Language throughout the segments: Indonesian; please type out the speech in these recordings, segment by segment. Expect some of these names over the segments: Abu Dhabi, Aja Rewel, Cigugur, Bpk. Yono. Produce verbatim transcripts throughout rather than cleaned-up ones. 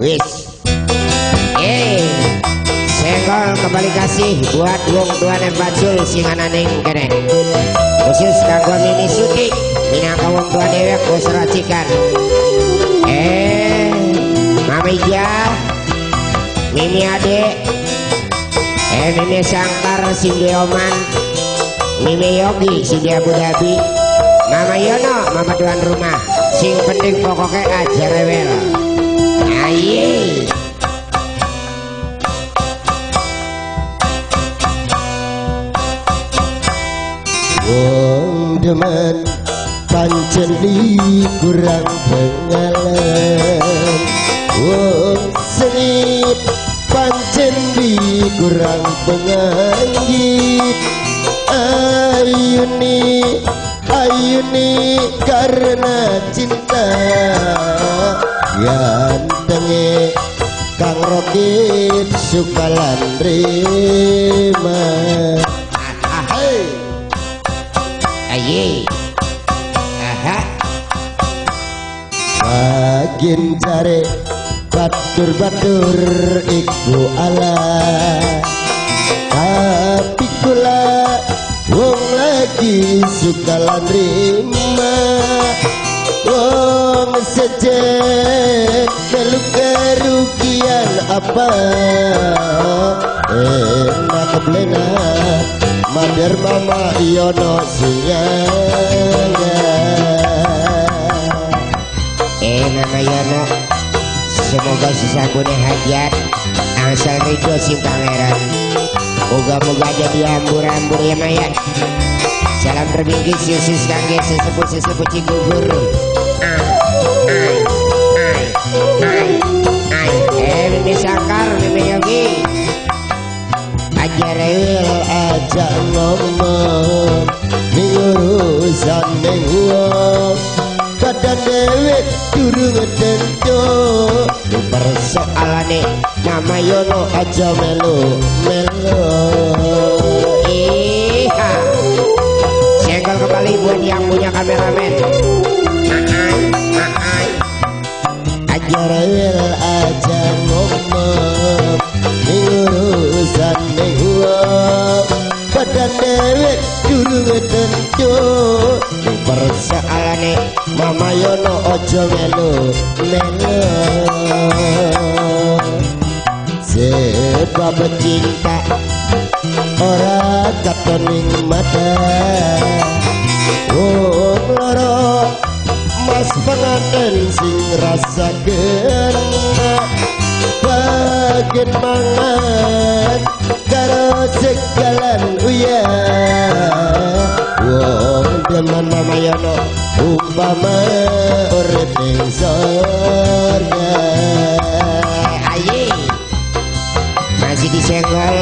Wis. Eh, sekol kembali kasih buat wong tuan dan pacul singananeng kene. Khusus kanggo mini sutik minangka wong tua dewek wis racikan. Eh, mami ja, mimi adek, eh mimi sangkar si Deoman, mimi Yogi si dia Abu Dhabi, mama Yono mama tuan rumah. Sing penting pokoknya aja rewel. Aye. Wong demen pancen kurang pengalaman, wong selip pancen kurang penganggit. Ayuni ayuni karena cinta, gantengnya kang Rokib suka landrima. Aye, aha, makin cari batur-batur iku ala, tapi kula wong lagi suka landrima, wong sejak meluk kerugian apa enak belena. Mader mama Yono Singanya. Eh mama Yono, semoga sesanggunya hajat angsal ridho si pangeran. Moga-moga jadi hambur-hambur ya mayat. Salam terbingkis Yesus kangge sesepuh-sesepuh Cigugur. Ay, ay, ay, ay, ay. Eh mimi sangkar, mimi Yogi, aja rewel aja ngomong ning urusan ning wong kada dewek durung tentu persoalane mama Yono aja melu melu. Iha senggol kembali buat yang punya kameramen. Aja rewel aja ngomong ning urusan ning pada dewek dulu tentu persoalane mama Yono ojo melu melu. Sebab cinta ora katon ing mata, wong loro mas penganten sing rasa kena bagen mangan karo segalan uya. Wong demen mama Yono umpama urip ing sorga. Aye masih disenggol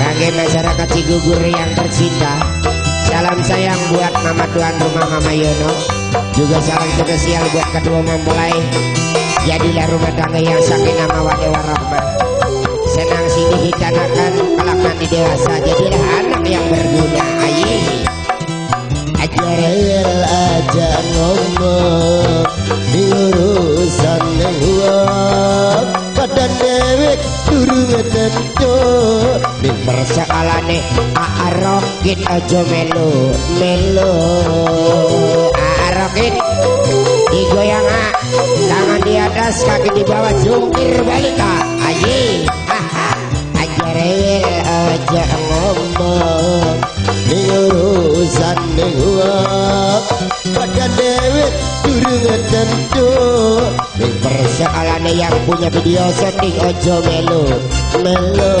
bagi masyarakat Cigugur yang tercinta. Salam sayang buat mama tuan rumah mama Yono, juga salam spesial buat kedua mempelai. Jadilah rumah tangga yang sakinah mawaddah warahmah. Senang sini hitanakan, kelak nanti dewasa jadilah anak yang berguna. Ayi, aja rewel aja ngomong di urusan yang uang pada dewek durung tentu di persoalane aarokit aja melu melu. Aarokit digoyang a, tangan di atas, kaki di bawah, jungkir balik a. Aji, haha, aja rewel aja ngomong di urusan ning uang pada dewek durung tentu di persoalan yang punya video setting ojo melu melu.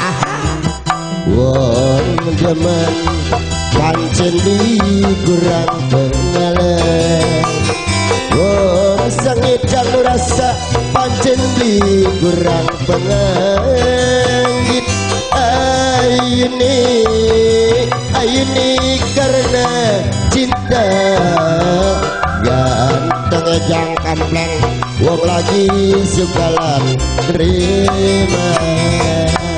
Aha, wong demen pancen kurang pengalaman, wong sengit kang rasa pancen kurang penganggit. Ayuni ayuni karena cinta, ganteng ejang kampleng wong lagi suka lan terima.